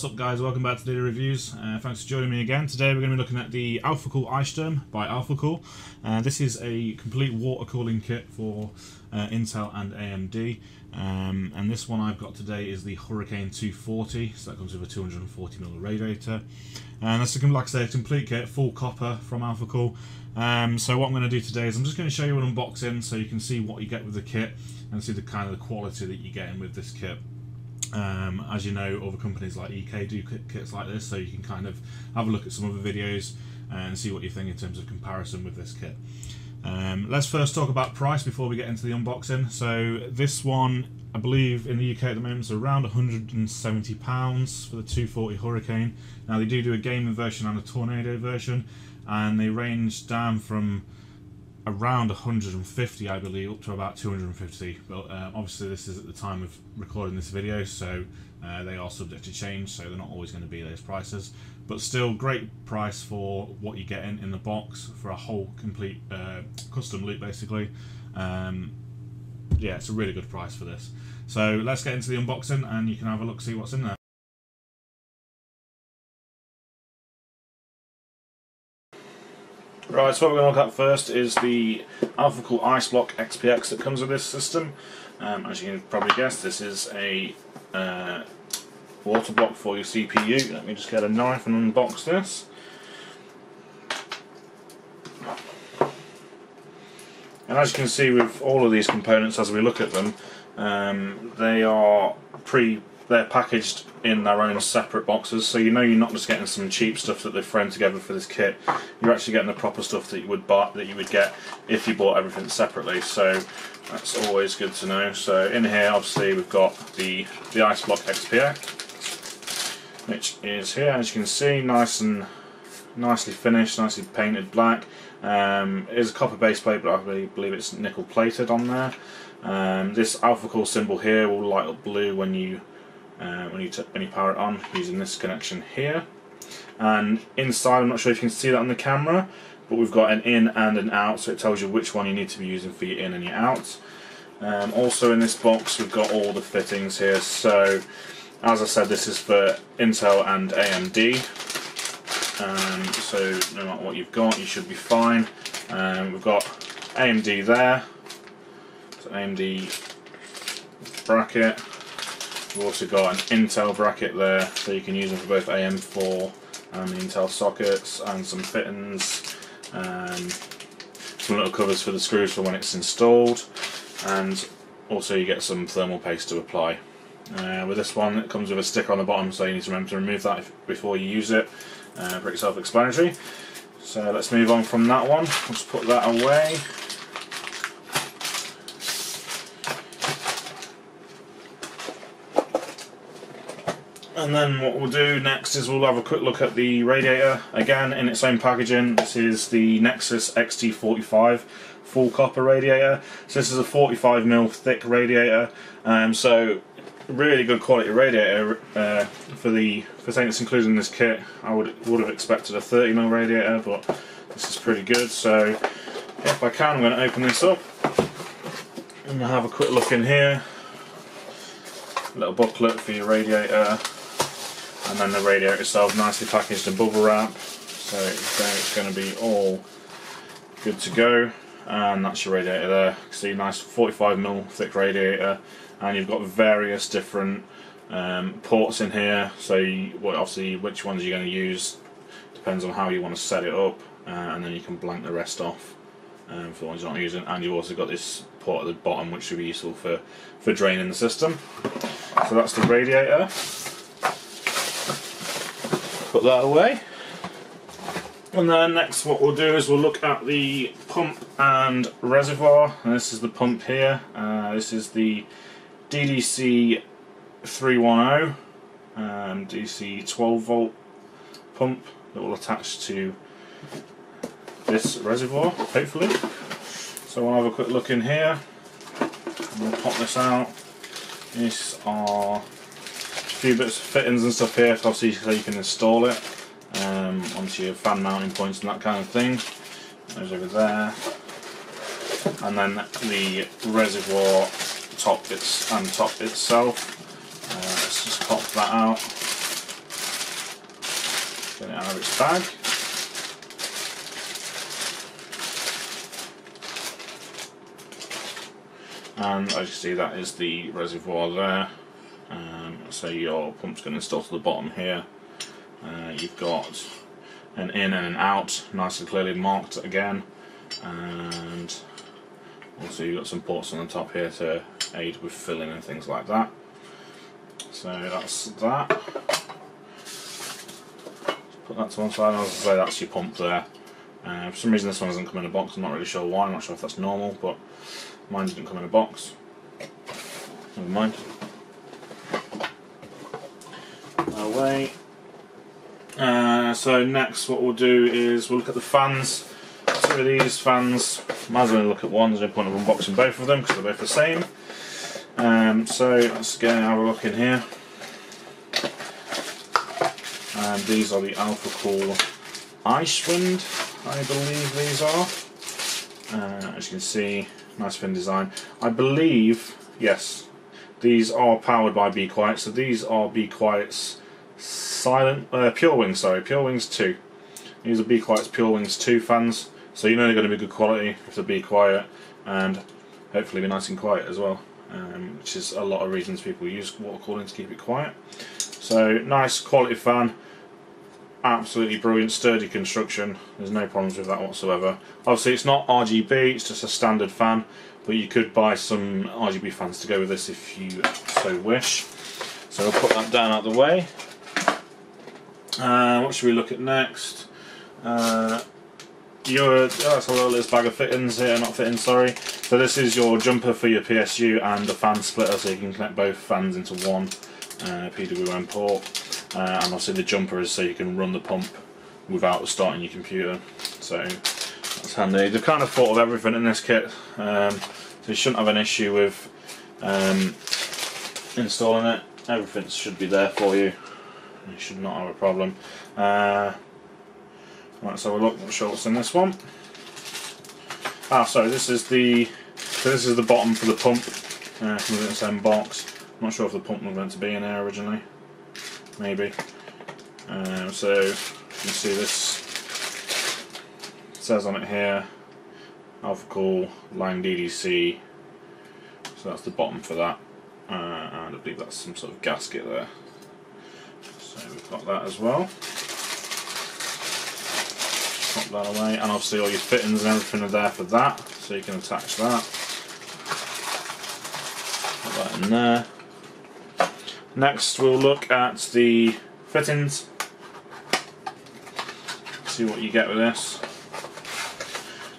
What's up, guys? Welcome back to Daily Reviews. Thanks for joining me again. Today we're going to be looking at the Alphacool Eissturm by Alphacool. This is a complete water cooling kit for Intel and AMD. And this one I've got today is the Hurricane 240, so that comes with a 240mm radiator. And that's, like I say, a complete kit, full copper from Alphacool. So what I'm going to do today is I'm just going to show you an unboxing so you can see what you get with the kit and see the kind of the quality that you're getting with this kit. As you know, other companies like EK do kits like this, so you can kind of have a look at some other videos and see what you think in terms of comparison with this kit. Let's first talk about price before we get into the unboxing. So this one, I believe in the UK at the moment is around £170 for the 240 Hurricane. Now they do a gaming version and a tornado version, and they range down from around 150, I believe, up to about 250, but obviously this is at the time of recording this video, so they are subject to change, so they're not always going to be those prices, but still great price for what you get in the box for a whole complete custom loop basically. Yeah, it's a really good price for this, so let's get into the unboxing and you can have a look, see what's in there. Right, so what we're going to look at first is the Alphacool Eisblock XPX that comes with this system. As you can probably guess, this is a water block for your CPU. Let me just get a knife and unbox this. And as you can see with all of these components as we look at them, they are they're packaged in their own separate boxes, so you know you're not just getting some cheap stuff that they've thrown together for this kit. You're actually getting the proper stuff that you would buy, that you would get if you bought everything separately. So that's always good to know. So in here, obviously, we've got the Eisblock XPX, which is here, as you can see, nicely finished, nicely painted black. It is a copper base plate, but I believe it's nickel plated on there. This Alphacool symbol here will light up blue when you power it on using this connection here, and inside, I'm not sure if you can see that on the camera, but we've got an in and an out, so it tells you which one you need to be using for your in and your out. Also in this box we've got all the fittings here, so as I said, this is for Intel and AMD, so no matter what you've got, you should be fine. We've got AMD there, so AMD bracket. We've also got an Intel bracket there, so you can use them for both AM4 and the Intel sockets, and some fittings, some little covers for the screws for when it's installed, and also you get some thermal paste to apply. With this one, it comes with a sticker on the bottom, so you need to remember to remove that before you use it. Pretty self-explanatory. So let's move on from that one. Let's put that away. And then what we'll do next is we'll have a quick look at the radiator, again in its own packaging. This is the Nexxxos XT45 full copper radiator. So this is a 45mm thick radiator, so really good quality radiator for something that's included in this kit. I would have expected a 30mm radiator, but this is pretty good. So if I can, I'm going to open this up and have a quick look in here. A little booklet for your radiator. And then the radiator itself, nicely packaged in bubble wrap, so it's going to be all good to go. And that's your radiator there. You can see, nice 45mm thick radiator, and you've got various different ports in here. So obviously, which ones you're going to use depends on how you want to set it up, and then you can blank the rest off for the ones you're not using. And you've also got this port at the bottom, which should be useful for draining the system. So that's the radiator. Put that away, and then next what we'll do is we'll look at the pump and reservoir, and this is the pump here. This is the DDC 310 DC 12 volt pump that will attach to this reservoir, hopefully. So we'll have a quick look in here, and we'll pop this out. These are few bits of fittings and stuff here, so obviously so you can install it onto your fan mounting points and that kind of thing. Those over there, and then the reservoir top itself. Let's just pop that out. Get it out of its bag. And as you see, that is the reservoir there. So your pump's going to install to the bottom here. You've got an in and an out, nicely clearly marked again, and also you've got some ports on the top here to aid with filling and things like that. So that's that. Put that to one side, and as I say, that's your pump there. For some reason this one doesn't come in a box, I'm not really sure why, I'm not sure if that's normal, but mine didn't come in a box. Never mind. Away. So next what we'll do is we'll look at the fans. Two of these fans, might as well look at one, there's no point of unboxing both of them because they're both the same. So let's go and have a look in here. And these are the Alphacool Eiswind, I believe these are. As you can see, nice fin design. I believe, yes, these are powered by Be Quiet, so these are Be Quiet's Pure Wings 2. These are Be Quiet's Pure Wings 2 fans, so you know they're going to be good quality if they're Be Quiet, and hopefully be nice and quiet as well, which is a lot of reasons people use water cooling to keep it quiet. So nice quality fan, absolutely brilliant, sturdy construction, there's no problems with that whatsoever. Obviously it's not RGB, it's just a standard fan, but you could buy some RGB fans to go with this if you so wish. So I'll put that down out of the way. What should we look at next? That's a little bag of fittings here, not fittings, sorry. So this is your jumper for your PSU and the fan splitter, so you can connect both fans into one PWM port. And obviously the jumper is so you can run the pump without starting your computer. So that's handy. They've kind of thought of everything in this kit, so you shouldn't have an issue with installing it. Everything should be there for you. You should not have a problem. Right, so we'll look. Not sure what's in this one. So this is the bottom for the pump. Comes in its own box. I'm not sure if the pump was meant to be in there originally. Maybe. So you can see this. It says on it here, Alphacool line DDC. So that's the bottom for that, and I believe that's some sort of gasket there. So we've got that as well. Pop that away, and obviously all your fittings and everything are there for that, so you can attach that. Put that in there. Next we'll look at the fittings. See what you get with this.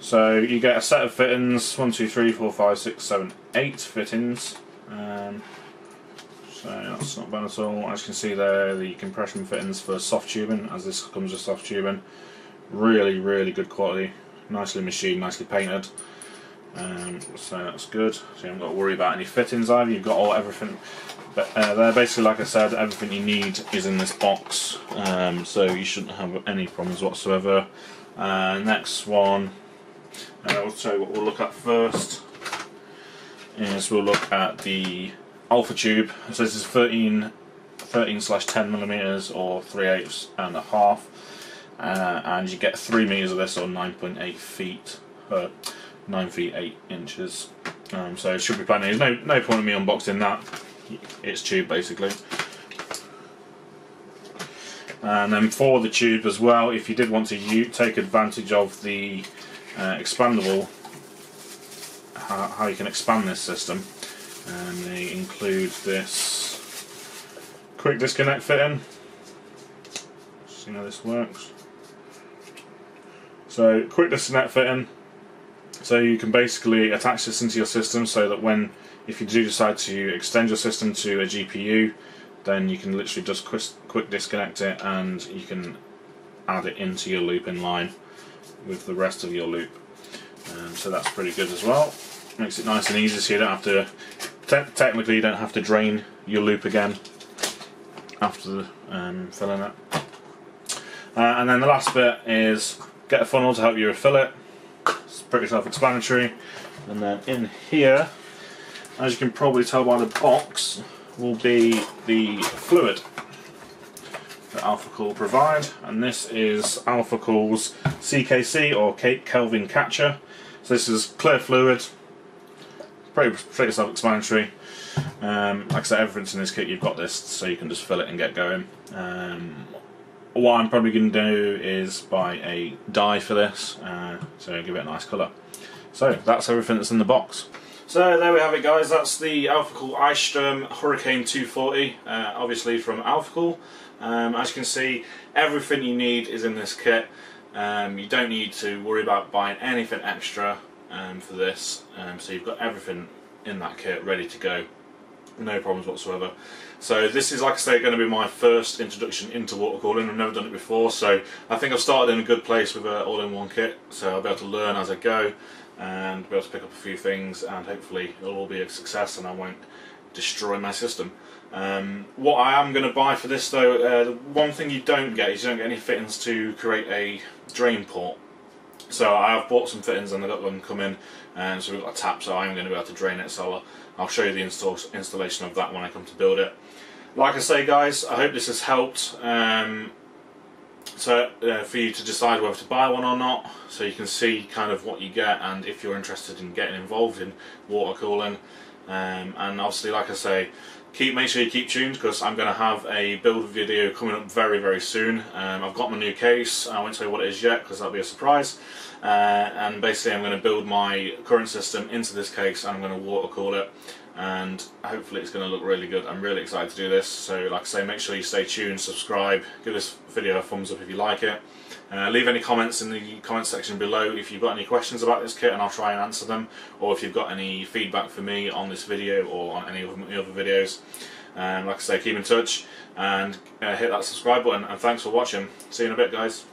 So you get a set of fittings, 8 fittings. So that's not bad at all. As you can see there, the compression fittings for soft tubing, as this comes with soft tubing. Really, really good quality. Nicely machined, nicely painted. So that's good. So you haven't got to worry about any fittings either. You've got everything there. Basically, like I said, everything you need is in this box. So you shouldn't have any problems whatsoever. Next one, I'll show you what we'll look at first. Is we'll look at the Alpha tube. So this is 13/10mm or 3/8 and a half, and you get 3 meters of this, or 9.8 feet, 9 feet 8 inches. So it should be plenty. There's no point in me unboxing that. It's tube basically. And then for the tube as well, if you did want to take advantage of the expandable, how you can expand this system. And they include this quick disconnect fitting. See how this works. So quick disconnect fitting. So you can basically attach this into your system so that when, if you do decide to extend your system to a GPU, then you can literally just quick disconnect it and you can add it into your loop in line with the rest of your loop. So that's pretty good as well. Makes it nice and easy, so you don't have to. Technically, you don't have to drain your loop again after filling it. And then the last bit is get a funnel to help you refill it. It's pretty self-explanatory. And then in here, as you can probably tell by the box, will be the fluid. that Alphacool provide, and this is Alphacool's CKC, or Cape Kelvin Catcher. So this is clear fluid, pretty self-explanatory. Like I said, everything's in this kit, you've got this, so you can just fill it and get going. What I'm probably going to do is buy a dye for this, so give it a nice colour. So that's everything that's in the box. So there we have it, guys. That's the Alphacool Eissturm Hurricane 240, obviously from Alphacool. As you can see, everything you need is in this kit. You don't need to worry about buying anything extra for this, so you've got everything in that kit ready to go, no problems whatsoever. So this is, like I say, going to be my first introduction into water cooling. I've never done it before, so I think I've started in a good place with an all-in-one kit, so I'll be able to learn as I go and be able to pick up a few things, and hopefully it'll all be a success and I won't destroy my system. What I am going to buy for this though, one thing you don't get is you don't get any fittings to create a drain port. So I have bought some fittings and I've got them come in, and so we've got a tap, so I'm going to be able to drain it, so I'll show you the installation of that when I come to build it. Like I say, guys, I hope this has helped for you to decide whether to buy one or not, so you can see kind of what you get and if you're interested in getting involved in water cooling. And obviously, like I say, make sure you keep tuned, because I'm going to have a build video coming up very, very soon. I've got my new case. I won't tell you what it is yet, because that'll be a surprise. And basically, I'm going to build my current system into this case, and I'm going to water cool it. And hopefully, it's going to look really good. I'm really excited to do this. So, like I say, make sure you stay tuned, subscribe, give this video a thumbs up if you like it. Leave any comments in the comment section below if you've got any questions about this kit, and I'll try and answer them, or if you've got any feedback for me on this video or on any of my other videos. Like I say, keep in touch and hit that subscribe button, and thanks for watching. See you in a bit, guys.